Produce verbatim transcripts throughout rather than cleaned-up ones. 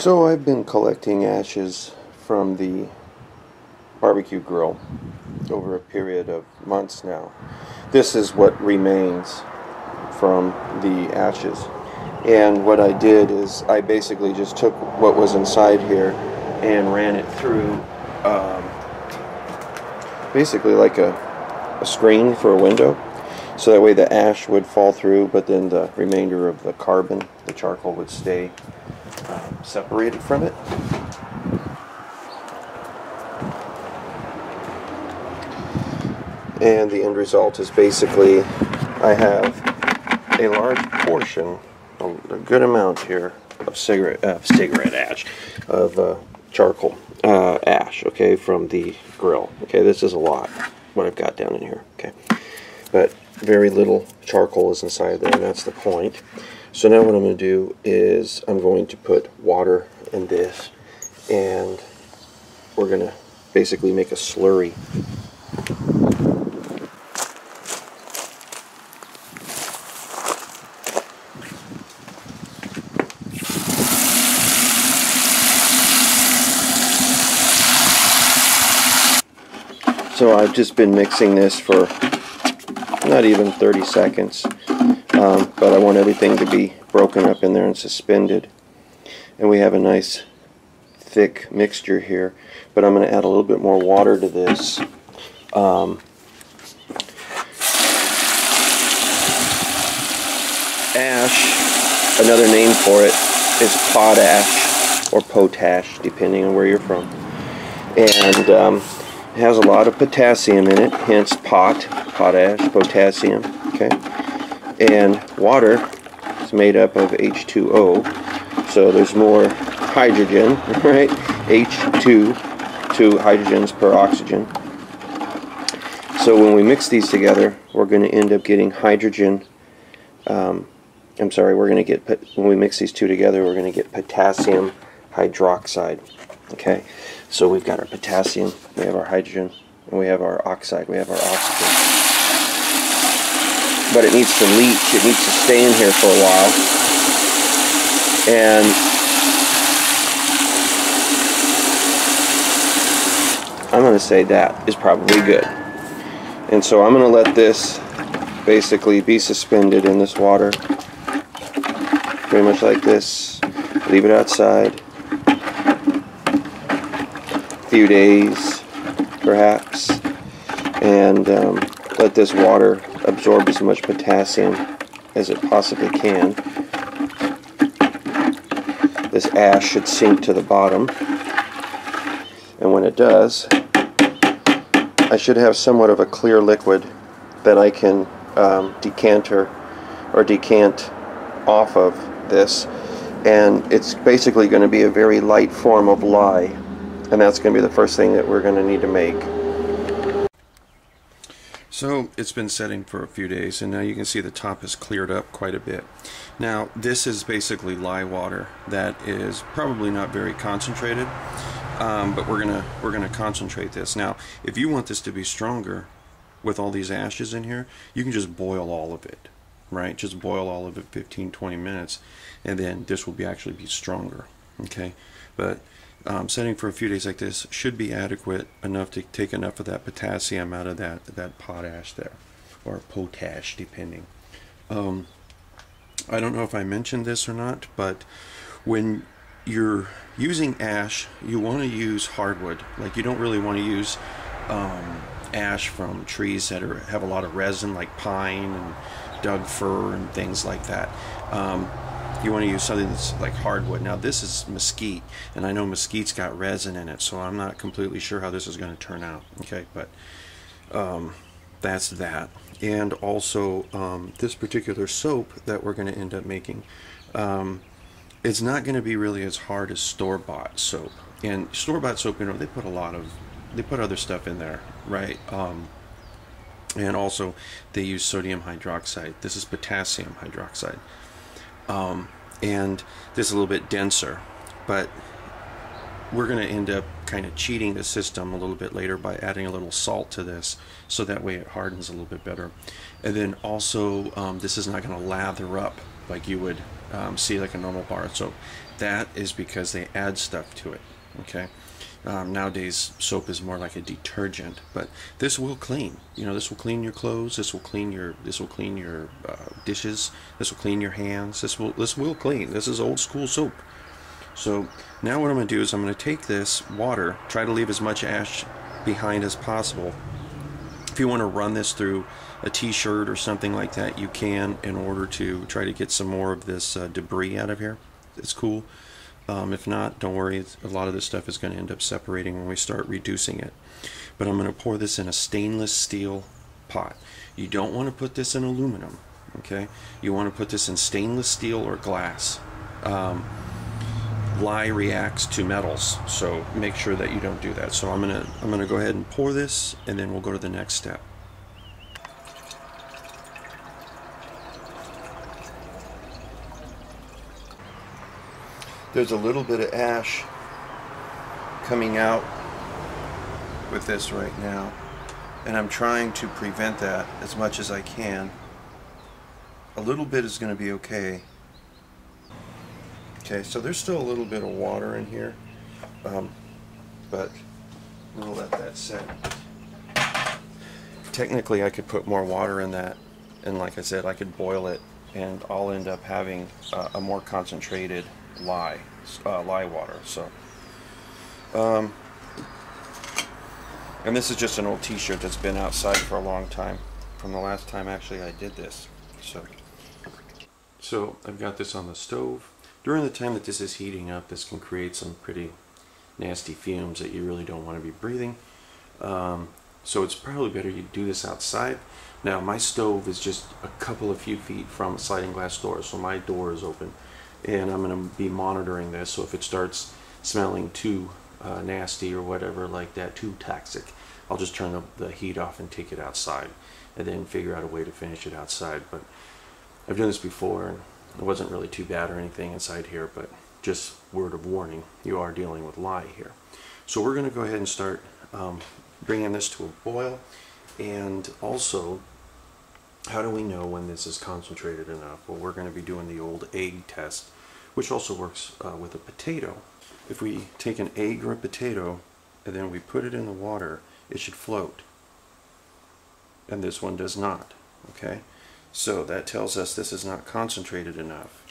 So I've been collecting ashes from the barbecue grill over a period of months now. This is what remains from the ashes. And what I did is I basically just took what was inside here and ran it through um, basically like a, a screen for a window. So that way the ash would fall through, but then the remainder of the carbon, the charcoal, would stay um, separated from it. And the end result is basically I have a large portion, a good amount here of cigarette uh, cigarette ash, of uh, charcoal uh, ash, okay, from the grill. Okay, this is a lot, what I've got down in here, okay. But very little charcoal is inside there, and that's the point. So now what I'm going to do is I'm going to put water in this, and we're going to basically make a slurry. So I've just been mixing this for not even thirty seconds, um, but I want everything to be broken up in there and suspended. And we have a nice thick mixture here, but I'm going to add a little bit more water to this. Um, ash, another name for it, is potash or potash, depending on where you're from. And um, it has a lot of potassium in it, hence pot, potash, potassium, okay? And water is made up of H two O, so there's more hydrogen, right? H two, two hydrogens per oxygen. So when we mix these together, we're going to end up getting hydrogen, um, I'm sorry, we're going to get, when we mix these two together, we're going to get potassium hydroxide. Okay, so we've got our potassium, we have our hydrogen, and we have our oxide, we have our oxygen. But it needs to leach, it needs to stay in here for a while. And I'm going to say that is probably good. And so I'm going to let this basically be suspended in this water, pretty much like this, leave it outside. Few days perhaps, and um, let this water absorb as much potassium as it possibly can. This ash should sink to the bottom, and when it does, I should have somewhat of a clear liquid that I can um, decanter or decant off of this, and it's basically going to be a very light form of lye. And that's going to be the first thing that we're going to need to make. So it's been setting for a few days, and now you can see the top has cleared up quite a bit. Now this is basically lye water that is probably not very concentrated, um, but we're gonna we're gonna concentrate this. Now if you want this to be stronger, with all these ashes in here, you can just boil all of it, right? Just boil all of it fifteen to twenty minutes, and then this will be actually be stronger. Okay, but Um, setting for a few days like this should be adequate enough to take enough of that potassium out of that that potash there, or potash, depending. Um, I don't know if I mentioned this or not, but when you're using ash, you want to use hardwood. Like, you don't really want to use um, ash from trees that are, have a lot of resin, like pine and dug fir and things like that. Um, You want to use something that's like hardwood. Now this is mesquite, and I know mesquite's got resin in it, so I'm not completely sure how this is going to turn out. Okay, but um, that's that. And also um, this particular soap that we're going to end up making, um, it's not going to be really as hard as store-bought soap. And store-bought soap, you know, they put a lot of, they put other stuff in there, right? Um, and also they use sodium hydroxide. This is potassium hydroxide. Um, and this is a little bit denser, but we're going to end up kind of cheating the system a little bit later by adding a little salt to this, so that way it hardens a little bit better. And then also um, this is not going to lather up like you would um, see like a normal bar. So that is because they add stuff to it, okay? Um, nowadays, soap is more like a detergent, but this will clean. You know, this will clean your clothes. This will clean your. This will clean your uh, dishes. This will clean your hands. This will. This will clean. This is old school soap. So now what I'm going to do is I'm going to take this water. Try to leave as much ash behind as possible. If you want to run this through a T-shirt or something like that, you can, in order to try to get some more of this uh, debris out of here. It's cool. Um, if not, don't worry, a lot of this stuff is going to end up separating when we start reducing it. But I'm going to pour this in a stainless steel pot. You don't want to put this in aluminum, okay? You want to put this in stainless steel or glass. Um, lye reacts to metals, so make sure that you don't do that. So I'm going to I'm going to go ahead and pour this, and then we'll go to the next step. There's a little bit of ash coming out with this right now, and I'm trying to prevent that as much as I can. A little bit is going to be okay. Okay, so there's still a little bit of water in here, um, but we'll let that sit. Technically, I could put more water in that, and like I said, I could boil it, and I'll end up having uh, a more concentrated lye, uh, lye water. So, um, and this is just an old T-shirt that's been outside for a long time, from the last time actually I did this. So, so I've got this on the stove. During the time that this is heating up, this can create some pretty nasty fumes that you really don't want to be breathing. Um, so it's probably better you do this outside. Now my stove is just a couple of few feet from a sliding glass door, so my door is open. And I'm going to be monitoring this, so if it starts smelling too uh, nasty or whatever like that, too toxic, I'll just turn the, the heat off and take it outside, and then figure out a way to finish it outside. But I've done this before, and it wasn't really too bad or anything inside here, but just word of warning, you are dealing with lye here. So we're going to go ahead and start um, bringing this to a boil. And also, how do we know when this is concentrated enough? Well, we're going to be doing the old egg test, which also works uh, with a potato. If we take an egg or a potato and then we put it in the water, it should float. And this one does not, okay? So that tells us this is not concentrated enough.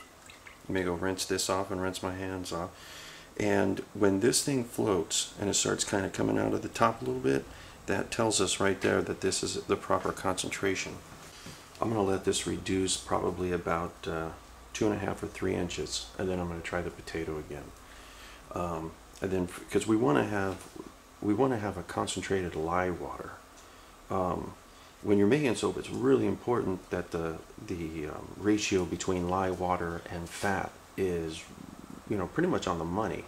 Let me go rinse this off and rinse my hands off. And when this thing floats and it starts kind of coming out of the top a little bit, that tells us right there that this is the proper concentration. I'm going to let this reduce probably about uh, two and a half or three inches, and then I'm going to try the potato again. Um, and then, because we want to have, we want to have a concentrated lye water. Um, when you're making soap, it's really important that the the um, ratio between lye water and fat is, you know, pretty much on the money.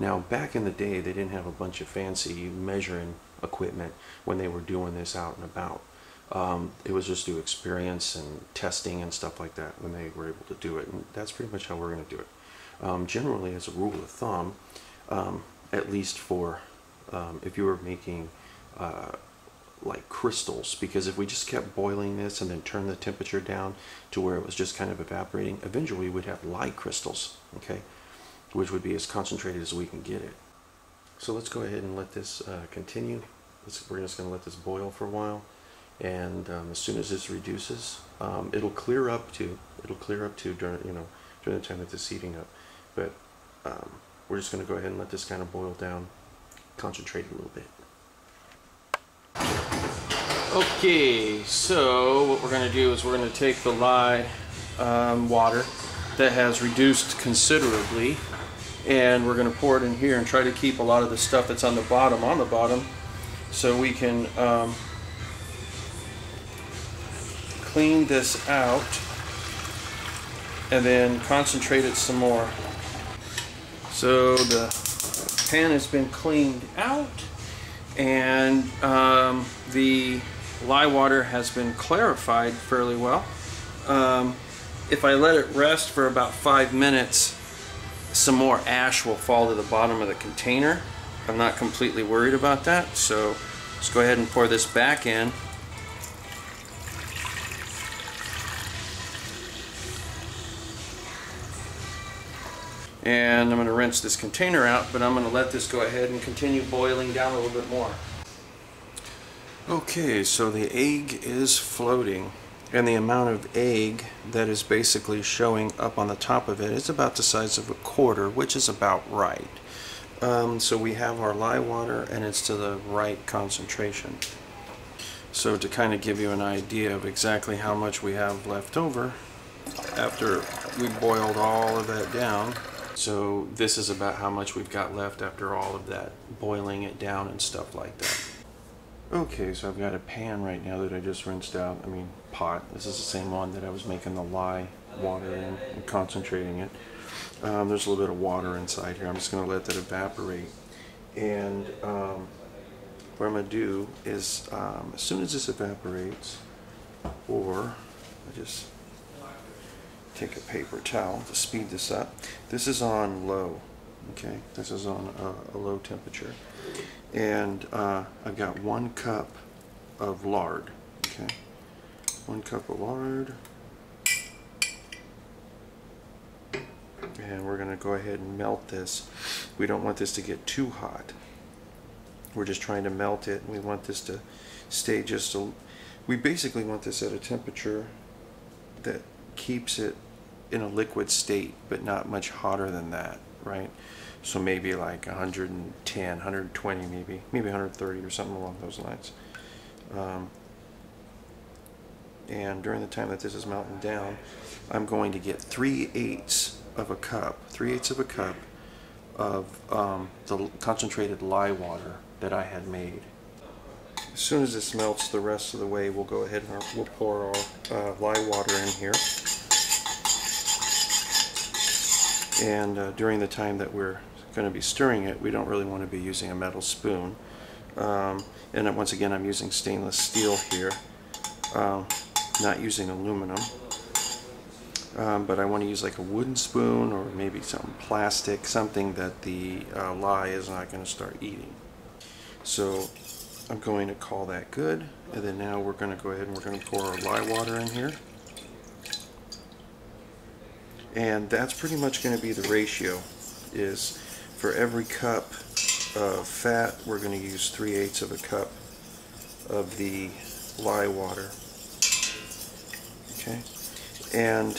Now, back in the day, they didn't have a bunch of fancy measuring equipment when they were doing this out and about. Um, it was just through experience and testing and stuff like that when they were able to do it, and that's pretty much how we're going to do it. Um, generally, as a rule of thumb, um, at least for um, if you were making uh, like crystals, because if we just kept boiling this and then turned the temperature down to where it was just kind of evaporating, eventually we'd have lye crystals, okay, which would be as concentrated as we can get it. So let's go ahead and let this uh, continue. Let's, we're just going to let this boil for a while. And um, as soon as this reduces, um, it'll clear up to it'll clear up to during you know during the time that this is heating up. But um, we're just going to go ahead and let this kind of boil down, concentrate a little bit. Okay, so what we're going to do is we're going to take the lye um, water that has reduced considerably, and we're going to pour it in here and try to keep a lot of the stuff that's on the bottom on the bottom, so we can. Um, Clean this out and then concentrate it some more. So the pan has been cleaned out, and um, the lye water has been clarified fairly well. Um, if I let it rest for about five minutes, some more ash will fall to the bottom of the container. I'm not completely worried about that, so let's go ahead and pour this back in. And I'm going to rinse this container out, but I'm going to let this go ahead and continue boiling down a little bit more. Okay, so the egg is floating, and the amount of egg that is basically showing up on the top of it is about the size of a quarter, which is about right. Um, so we have our lye water, and it's to the right concentration. So to kind of give you an idea of exactly how much we have left over after we boiled all of that down, so this is about how much we've got left after all of that, boiling it down and stuff like that. Okay, so I've got a pan right now that I just rinsed out, I mean pot. This is the same one that I was making the lye water in and concentrating it. Um, there's a little bit of water inside here. I'm just going to let that evaporate. And um, what I'm going to do is, um, as soon as this evaporates, or I just take a paper towel to speed this up. This is on low. Okay, this is on a, a low temperature, and uh, I've got one cup of lard. Okay, one cup of lard, and we're going to go ahead and melt this. We don't want this to get too hot. We're just trying to melt it, and we want this to stay just a. We basically want this at a temperature that keeps it in a liquid state, but not much hotter than that. Right, so maybe like one hundred ten, one hundred twenty, maybe maybe one hundred thirty or something along those lines. Um, and during the time that this is melting down, I'm going to get three eighths of a cup, three eighths of a cup of um, the concentrated lye water that I had made. As soon as this melts the rest of the way, we'll go ahead and we'll pour our uh, lye water in here. And uh, during the time that we're going to be stirring it, we don't really want to be using a metal spoon. Um, and once again, I'm using stainless steel here, um, not using aluminum. Um, but I want to use like a wooden spoon, or maybe something plastic, something that the uh, lye is not going to start eating. So I'm going to call that good. And then now we're going to go ahead and we're going to pour our lye water in here. And that's pretty much going to be the ratio, is for every cup of fat, we're going to use three eighths of a cup of the lye water. Okay, and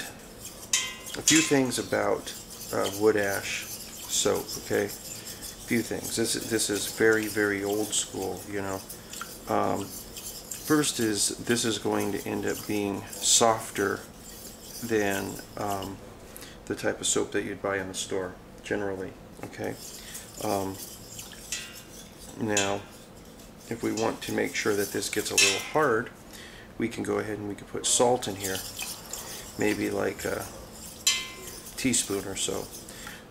a few things about uh, wood ash soap, okay, a few things. This, this is very, very old school, you know. Um, first is, this is going to end up being softer than um, the type of soap that you'd buy in the store generally, okay? Um, now, if we want to make sure that this gets a little hard, we can go ahead and we can put salt in here, maybe like a teaspoon or so,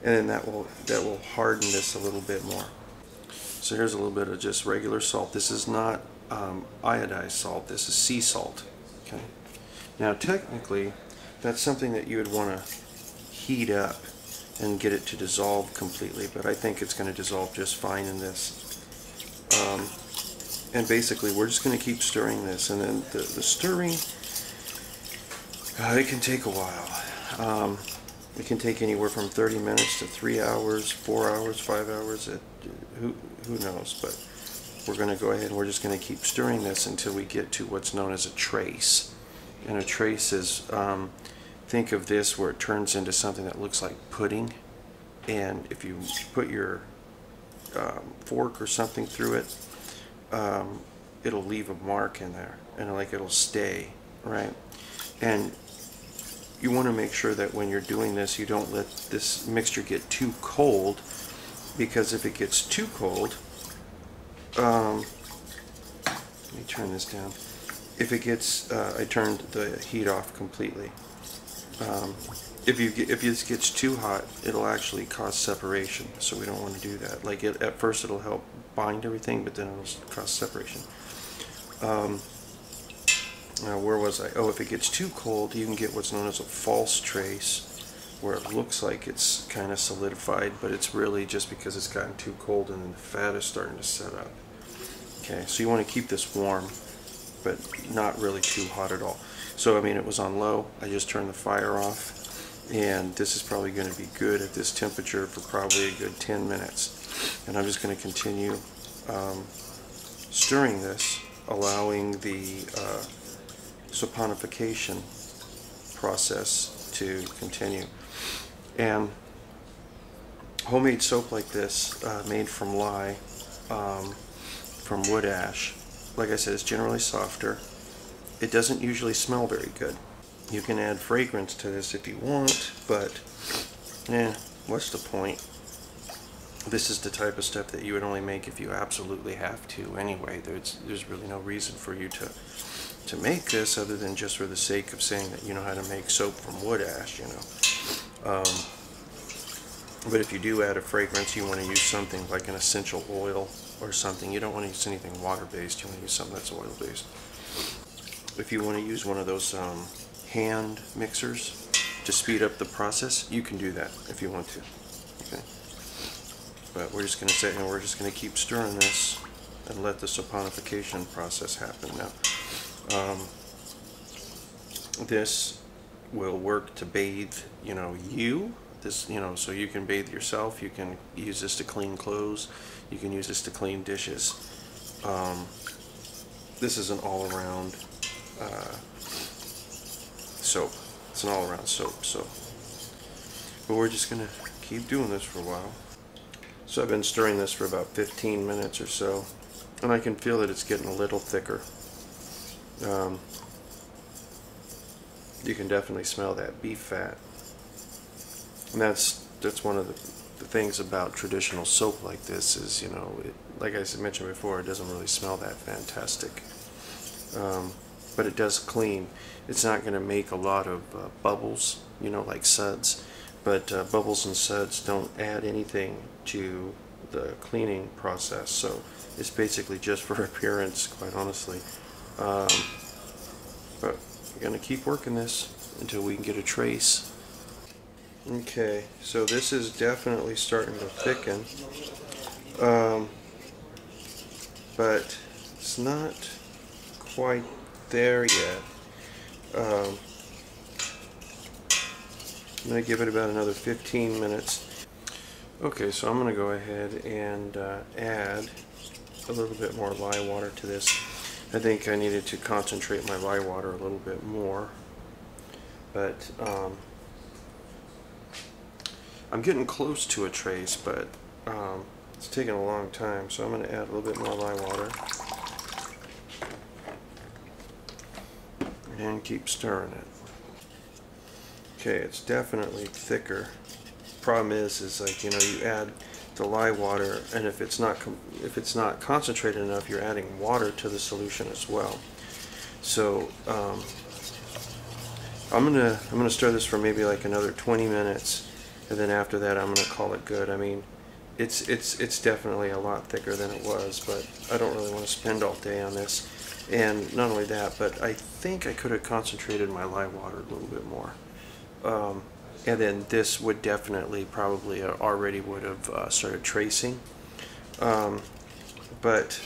and then that will, that will harden this a little bit more. So here's a little bit of just regular salt. This is not um, iodized salt, this is sea salt, okay? Now technically, that's something that you would want to heat up and get it to dissolve completely, but I think it's going to dissolve just fine in this. Um, and basically, we're just going to keep stirring this, and then the, the stirring, uh, it can take a while. Um, it can take anywhere from thirty minutes to three hours, four hours, five hours, it, who, who knows, but we're going to go ahead and we're just going to keep stirring this until we get to what's known as a trace. And a trace is, um, think of this where it turns into something that looks like pudding, and if you put your um, fork or something through it, um, it'll leave a mark in there, and like it'll stay, right? And you want to make sure that when you're doing this, you don't let this mixture get too cold, because if it gets too cold, um, let me turn this down. If it gets, uh, I turned the heat off completely. Um, if you get, if this gets too hot, it'll actually cause separation. So we don't want to do that. Like it, at first, it'll help bind everything, but then it'll cause separation. Um, now, where was I? Oh, if it gets too cold, you can get what's known as a false trace, where it looks like it's kind of solidified, but it's really just because it's gotten too cold, and then the fat is starting to set up. Okay, so you want to keep this warm, but not really too hot at all. So I mean, it was on low. I just turned the fire off, and this is probably going to be good at this temperature for probably a good ten minutes. And I'm just going to continue um, stirring this, allowing the uh, saponification process to continue. And homemade soap like this, uh, made from lye, um, from wood ash, like I said, it's generally softer. It doesn't usually smell very good. You can add fragrance to this if you want, but eh, what's the point? This is the type of stuff that you would only make if you absolutely have to anyway. There's, there's really no reason for you to, to make this other than just for the sake of saying that you know how to make soap from wood ash, you know. Um, but if you do add a fragrance, you want to use something like an essential oil or something. You don't want to use anything water-based. You want to use something that's oil-based. If you want to use one of those um, hand mixers to speed up the process, you can do that if you want to. Okay. But we're just going to sit and we're just going to keep stirring this and let the saponification process happen. Now, um, this will work to bathe, you know, you. This, you know, so you can bathe yourself. You can use this to clean clothes. You can use this to clean dishes. Um, this is an all-around uh, soap. It's an all-around soap. So, but we're just gonna keep doing this for a while. So I've been stirring this for about fifteen minutes or so, and I can feel that it's getting a little thicker. Um, you can definitely smell that beef fat. And that's that's one of the, the things about traditional soap like this is, you know, it, like I mentioned before, it doesn't really smell that fantastic, um, but it does clean. It's not going to make a lot of uh, bubbles, you know, like suds, but uh, bubbles and suds don't add anything to the cleaning process, so it's basically just for appearance, quite honestly. Um, but we're going to keep working this until we can get a trace. Okay, so this is definitely starting to thicken, um, but it's not quite there yet. Um, I'm going to give it about another fifteen minutes. Okay, so I'm going to go ahead and uh, add a little bit more lye water to this. I think I needed to concentrate my lye water a little bit more, but um, I'm getting close to a trace, but um, it's taking a long time, so I'm going to add a little bit more lye water and keep stirring it. Okay, it's definitely thicker. Problem is, is like you know, you add the lye water, and if it's not if it's not concentrated enough, you're adding water to the solution as well. So um, I'm gonna I'm gonna stir this for maybe like another twenty minutes. And then after that, I'm going to call it good. I mean, it's it's it's definitely a lot thicker than it was, but I don't really want to spend all day on this. And not only that, but I think I could have concentrated my lye water a little bit more. Um, and then this would definitely probably already would have uh, started tracing. Um, but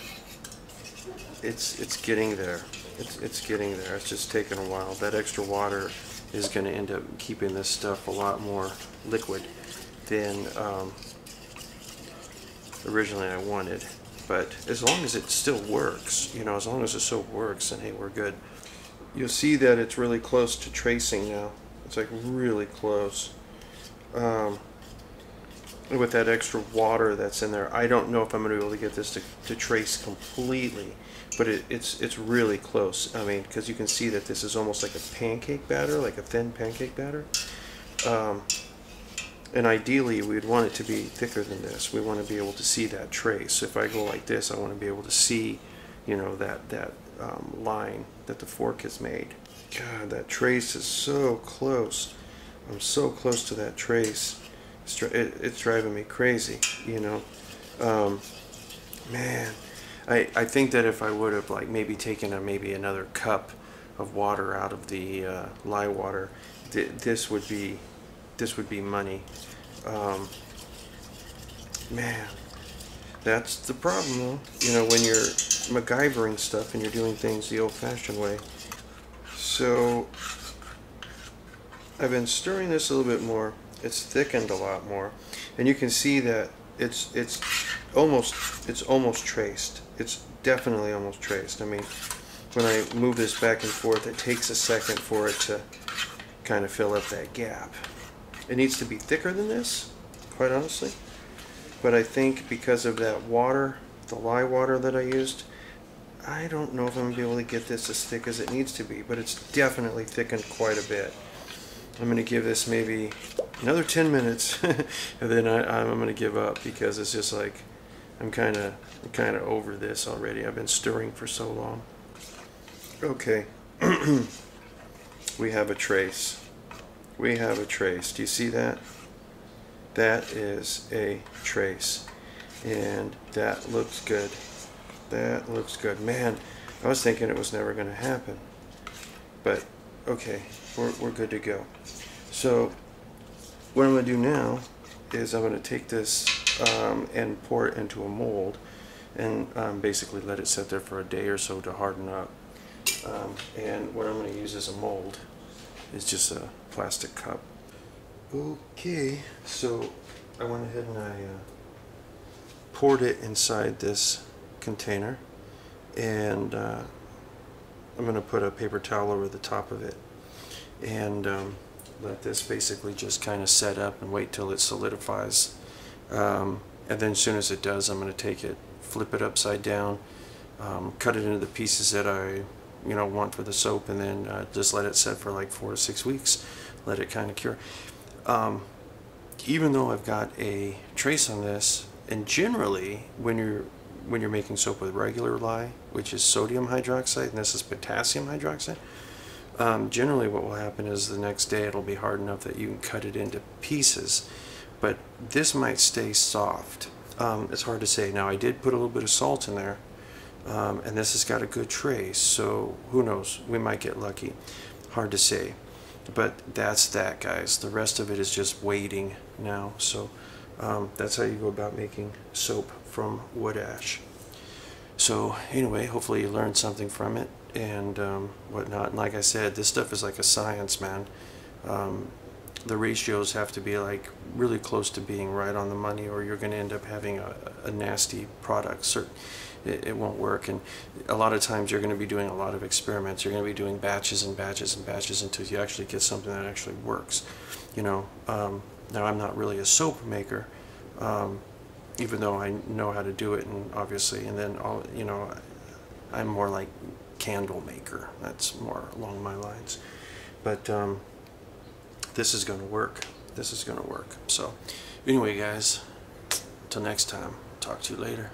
it's it's getting there. It's it's getting there. It's just taking a while. That extra water is going to end up keeping this stuff a lot more liquid than um, originally I wanted, but as long as it still works, you know, as long as the soap works, then hey, we're good. You'll see that it's really close to tracing now. It's like really close. Um, with that extra water that's in there, I don't know if I'm going to be able to get this to, to trace completely, but it, it's it's really close. I mean, because you can see that this is almost like a pancake batter, like a thin pancake batter. Um, and ideally, we'd want it to be thicker than this. We want to be able to see that trace. If I go like this, I want to be able to see, you know, that that um, line that the fork has made. God, that trace is so close. I'm so close to that trace. It's driving me crazy, you know. Um, man, I, I think that if I would have like maybe taken a, maybe another cup of water out of the uh, lye water, th this would be this would be money. Um, man, that's the problem, though. You know, when you're MacGyvering stuff and you're doing things the old-fashioned way. So I've been stirring this a little bit more. It's thickened a lot more, and you can see that it's it's almost it's almost traced. It's definitely almost traced. I mean, when I move this back and forth, it takes a second for it to kind of fill up that gap. It needs to be thicker than this, quite honestly. But I think because of that water, the lye water that I used, I don't know if I'm going to be able to get this as thick as it needs to be, but it's definitely thickened quite a bit. I'm going to give this maybe another ten minutes, and then I, I'm going to give up, because it's just like I'm kind of kind of over this already. I've been stirring for so long. Okay, we have a trace. We have a trace. Do you see that? That is a trace, and that looks good. That looks good. Man, I was thinking it was never going to happen, but okay, we're, we're good to go. So what I'm going to do now is I'm going to take this um, and pour it into a mold, and um, basically let it sit there for a day or so to harden up. Um, and what I'm going to use as a mold is just a plastic cup. Okay, so I went ahead and I uh, poured it inside this container, and uh, I'm going to put a paper towel over the top of it, and um, let this basically just kind of set up and wait till it solidifies, um, and then as soon as it does, I'm going to take it, flip it upside down, um, cut it into the pieces that I you know want for the soap, and then uh, just let it set for like four to six weeks, let it kind of cure. Um, even though I've got a trace on this, and generally when you're when you're making soap with regular lye, which is sodium hydroxide, and this is potassium hydroxide, um, generally what will happen is the next day it'll be hard enough that you can cut it into pieces, but this might stay soft. Um, it's hard to say. Now, I did put a little bit of salt in there, um, and this has got a good trace, so who knows, we might get lucky. Hard to say, but that's that, guys. The rest of it is just waiting now. So Um, that's how you go about making soap from wood ash. So anyway, hopefully you learned something from it, and um, whatnot. And like I said, this stuff is like a science, man. Um, the ratios have to be like really close to being right on the money, or you're going to end up having a, a nasty product. Certain, it, it won't work. And a lot of times you're going to be doing a lot of experiments. You're going to be doing batches and batches and batches until you actually get something that actually works. You know. Um, Now, I'm not really a soap maker, um, even though I know how to do it, and obviously, and then, all, you know, I'm more like candle maker. That's more along my lines. But um, this is going to work. This is going to work. So, anyway, guys, till next time, talk to you later.